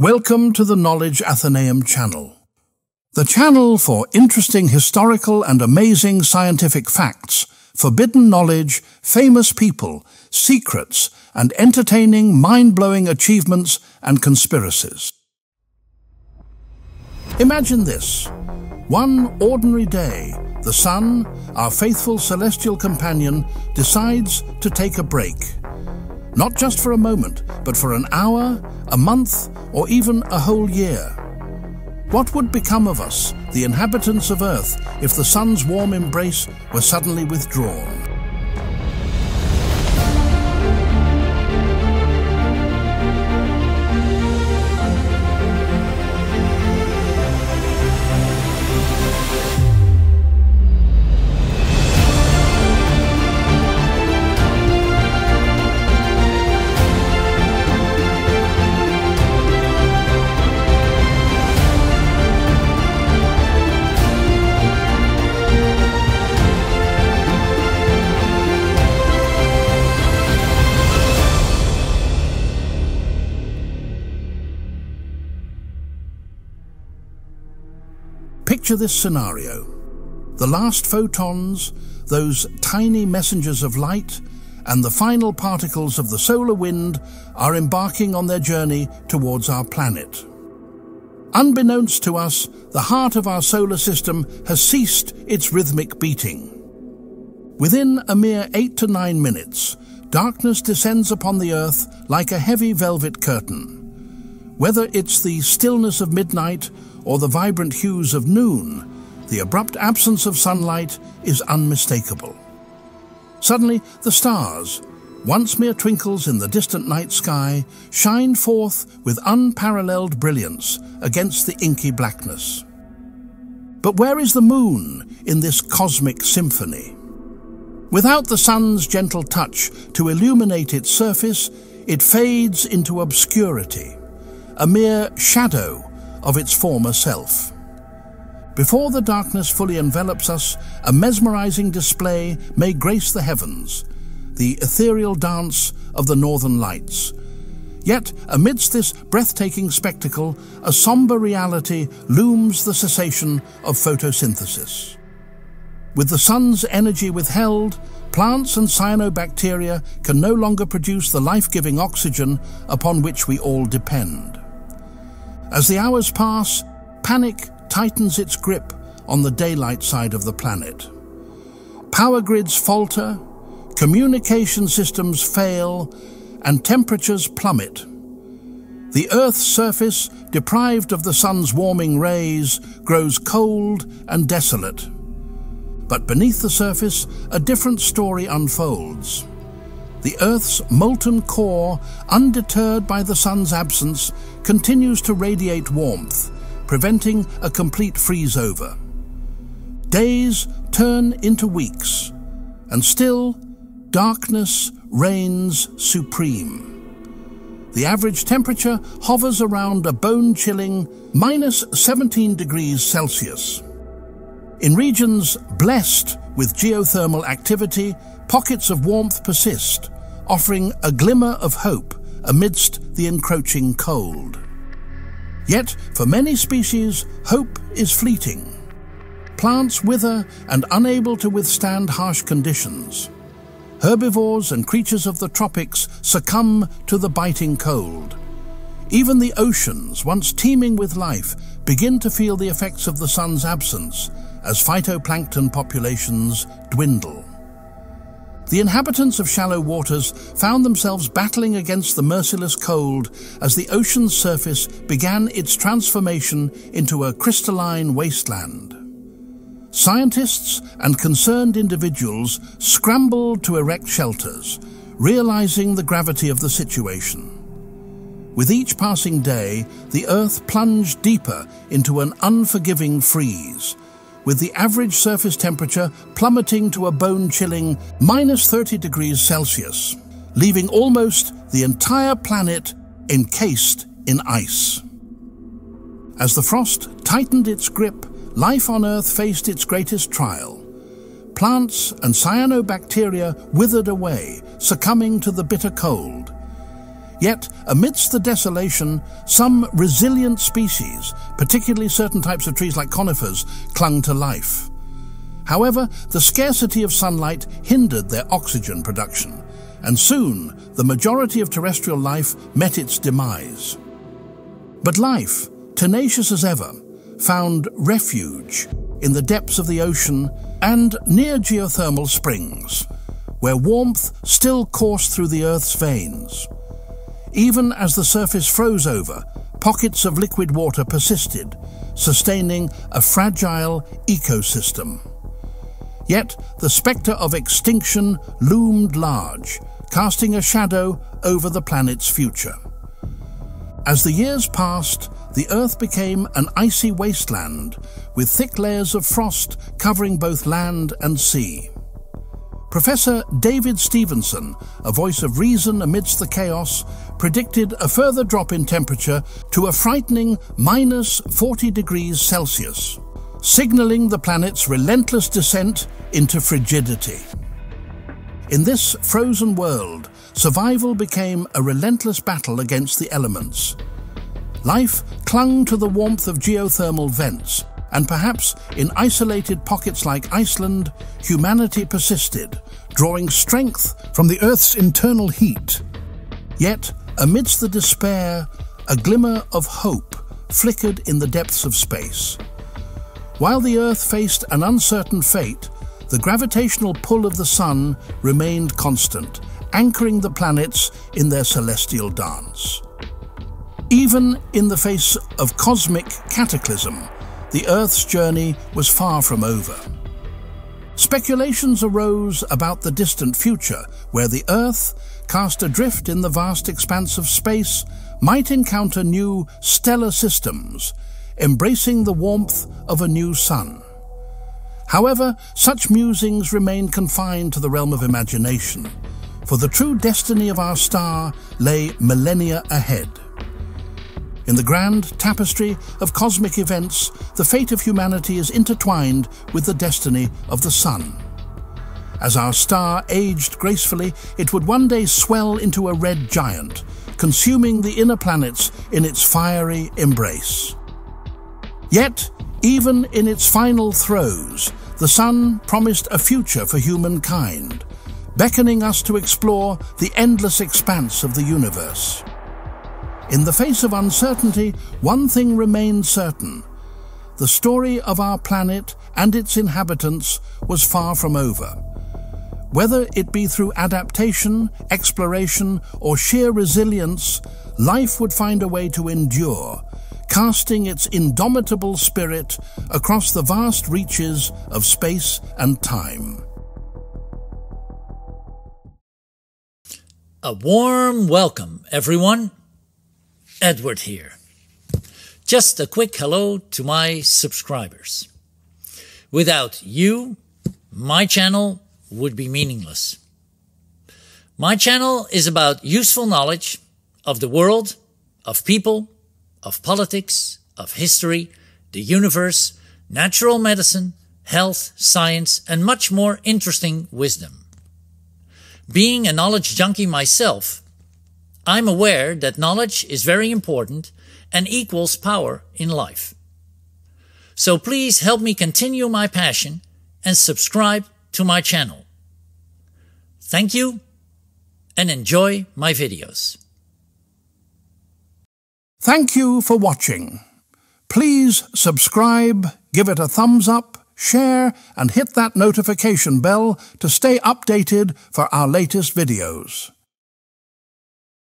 Welcome to the Knowledge Athenaeum channel, the channel for interesting historical and amazing scientific facts, forbidden knowledge, famous people, secrets, and entertaining, mind-blowing achievements and conspiracies. Imagine this. One ordinary day, the sun, our faithful celestial companion, decides to take a break. Not just for a moment, but for an hour, a month, or even a whole year. What would become of us, the inhabitants of Earth, if the sun's warm embrace were suddenly withdrawn? Picture this scenario. The last photons, those tiny messengers of light, and the final particles of the solar wind are embarking on their journey towards our planet. Unbeknownst to us, the heart of our solar system has ceased its rhythmic beating. Within a mere 8 to 9 minutes, darkness descends upon the Earth like a heavy velvet curtain. Whether it's the stillness of midnight or the vibrant hues of noon, the abrupt absence of sunlight is unmistakable. Suddenly, the stars, once mere twinkles in the distant night sky, shine forth with unparalleled brilliance against the inky blackness. But where is the moon in this cosmic symphony? Without the sun's gentle touch to illuminate its surface, it fades into obscurity, a mere shadow of its former self. Before the darkness fully envelops us, a mesmerizing display may grace the heavens, the ethereal dance of the northern lights. Yet, amidst this breathtaking spectacle, a somber reality looms: the cessation of photosynthesis. With the sun's energy withheld, plants and cyanobacteria can no longer produce the life-giving oxygen upon which we all depend. As the hours pass, panic tightens its grip on the daylight side of the planet. Power grids falter, communication systems fail, and temperatures plummet. The Earth's surface, deprived of the sun's warming rays, grows cold and desolate. But beneath the surface, a different story unfolds. The Earth's molten core, undeterred by the sun's absence, continues to radiate warmth, preventing a complete freeze-over. Days turn into weeks, and still, darkness reigns supreme. The average temperature hovers around a bone-chilling -17°C. In regions blessed with geothermal activity, pockets of warmth persist, offering a glimmer of hope amidst the encroaching cold. Yet, for many species, hope is fleeting. Plants wither and unable to withstand harsh conditions. Herbivores and creatures of the tropics succumb to the biting cold. Even the oceans, once teeming with life, begin to feel the effects of the sun's absence as phytoplankton populations dwindle. The inhabitants of shallow waters found themselves battling against the merciless cold as the ocean's surface began its transformation into a crystalline wasteland. Scientists and concerned individuals scrambled to erect shelters, realizing the gravity of the situation. With each passing day, the Earth plunged deeper into an unforgiving freeze, with the average surface temperature plummeting to a bone-chilling -30°C, leaving almost the entire planet encased in ice. As the frost tightened its grip, life on Earth faced its greatest trial. Plants and cyanobacteria withered away, succumbing to the bitter cold. Yet, amidst the desolation, some resilient species, particularly certain types of trees like conifers, clung to life. However, the scarcity of sunlight hindered their oxygen production, and soon the majority of terrestrial life met its demise. But life, tenacious as ever, found refuge in the depths of the ocean and near geothermal springs, where warmth still coursed through the Earth's veins. Even as the surface froze over, pockets of liquid water persisted, sustaining a fragile ecosystem. Yet the spectre of extinction loomed large, casting a shadow over the planet's future. As the years passed, the Earth became an icy wasteland, with thick layers of frost covering both land and sea. Professor David Stevenson, a voice of reason amidst the chaos, predicted a further drop in temperature to a frightening -40°C, signaling the planet's relentless descent into frigidity. In this frozen world, survival became a relentless battle against the elements. Life clung to the warmth of geothermal vents, and perhaps in isolated pockets like Iceland, humanity persisted, drawing strength from the Earth's internal heat. Yet, amidst the despair, a glimmer of hope flickered in the depths of space. While the Earth faced an uncertain fate, the gravitational pull of the Sun remained constant, anchoring the planets in their celestial dance. Even in the face of cosmic cataclysm, the Earth's journey was far from over. Speculations arose about the distant future, where the Earth, cast adrift in the vast expanse of space, might encounter new stellar systems, embracing the warmth of a new sun. However, such musings remain confined to the realm of imagination, for the true destiny of our star lay millennia ahead. In the grand tapestry of cosmic events, the fate of humanity is intertwined with the destiny of the Sun. As our star aged gracefully, it would one day swell into a red giant, consuming the inner planets in its fiery embrace. Yet, even in its final throes, the Sun promised a future for humankind, beckoning us to explore the endless expanse of the universe. In the face of uncertainty, one thing remained certain. The story of our planet and its inhabitants was far from over. Whether it be through adaptation, exploration, or sheer resilience, life would find a way to endure, casting its indomitable spirit across the vast reaches of space and time. A warm welcome, everyone. Edward here. Just a quick hello to my subscribers. Without you, my channel would be meaningless. My channel is about useful knowledge of the world, of people, of politics, of history, the universe, natural medicine, health, science, and much more interesting wisdom. Being a knowledge junkie myself, I'm aware that knowledge is very important and equals power in life. So please help me continue my passion and subscribe to my channel. Thank you and enjoy my videos. Thank you for watching. Please subscribe, give it a thumbs up, share, and hit that notification bell to stay updated for our latest videos.